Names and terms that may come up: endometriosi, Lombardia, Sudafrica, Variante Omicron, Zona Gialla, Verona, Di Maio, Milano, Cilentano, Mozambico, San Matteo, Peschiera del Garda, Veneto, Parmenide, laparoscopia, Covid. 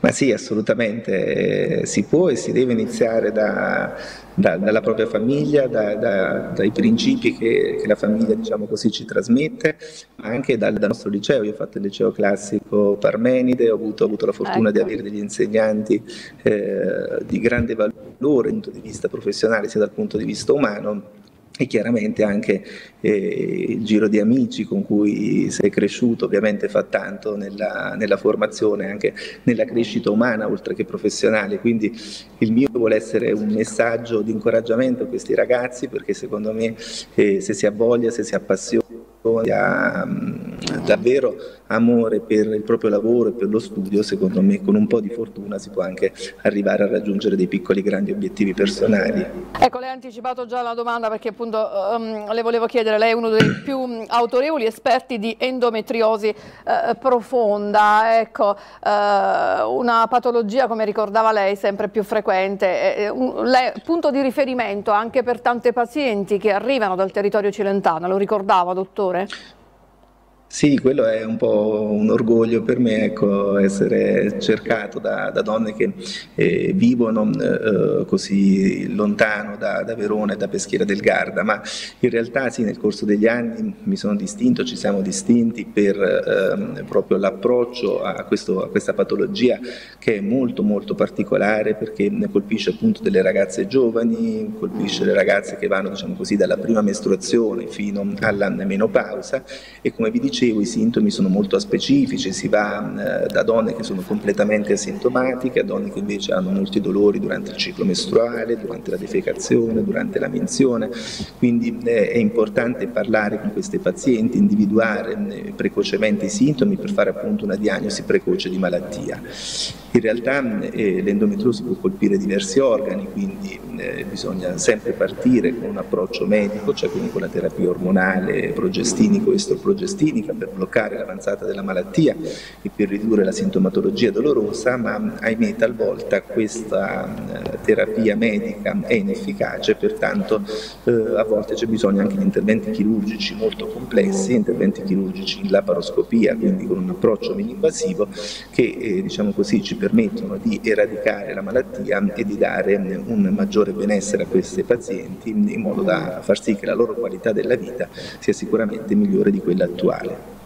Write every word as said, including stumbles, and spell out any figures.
Ma sì, assolutamente, eh, si può e si deve iniziare da, da, dalla propria famiglia, da, da, dai principi che, che la famiglia, diciamo così, ci trasmette, ma anche dal, dal nostro liceo. Io ho fatto il liceo classico Parmenide, ho avuto, ho avuto la fortuna, ecco, di avere degli insegnanti eh, di grande valore dal punto di vista professionale, sia dal punto di vista umano, e chiaramente anche eh, il giro di amici con cui sei cresciuto ovviamente fa tanto nella, nella formazione, anche nella crescita umana oltre che professionale. Quindi il mio vuole essere un messaggio di incoraggiamento a questi ragazzi, perché secondo me eh, se si ha voglia, se si ha passione, se ha mh, davvero amore per il proprio lavoro e per lo studio, secondo me con un po' di fortuna si può anche arrivare a raggiungere dei piccoli grandi obiettivi personali. Ecco, lei ha anticipato già la domanda, perché appunto um, le volevo chiedere, lei è uno dei più autorevoli esperti di endometriosi eh, profonda, ecco, eh, una patologia, come ricordava lei, sempre più frequente, eh, un lei, punto di riferimento anche per tante pazienti che arrivano dal territorio cilentano, lo ricordava, dottore? Sì, quello è un po' un orgoglio per me, ecco, essere cercato da, da donne che eh, vivono eh, così lontano da, da Verona e da Peschiera del Garda, ma in realtà sì, nel corso degli anni mi sono distinto, ci siamo distinti per eh, proprio l'approccio a, a questa patologia, che è molto molto particolare, perché colpisce appunto delle ragazze giovani, colpisce le ragazze che vanno, diciamo così, dalla prima mestruazione fino alla menopausa, e come vi dicevo i sintomi sono molto specifici, si va eh, da donne che sono completamente asintomatiche a donne che invece hanno molti dolori durante il ciclo mestruale, durante la defecazione, durante la menzione. Quindi eh, è importante parlare con queste pazienti, individuare eh, precocemente i sintomi per fare appunto una diagnosi precoce di malattia. In realtà eh, l'endometriosi può colpire diversi organi, quindi eh, bisogna sempre partire con un approccio medico, cioè quindi con la terapia ormonale progestinico estroprogestinica, per bloccare l'avanzata della malattia e per ridurre la sintomatologia dolorosa, ma ahimè talvolta questa terapia medica è inefficace, pertanto eh, a volte c'è bisogno anche di interventi chirurgici molto complessi, interventi chirurgici in laparoscopia, quindi con un approccio mini-invasivo, che eh, diciamo così ci permettono di eradicare la malattia e di dare un maggiore benessere a questi pazienti, in modo da far sì che la loro qualità della vita sia sicuramente migliore di quella attuale.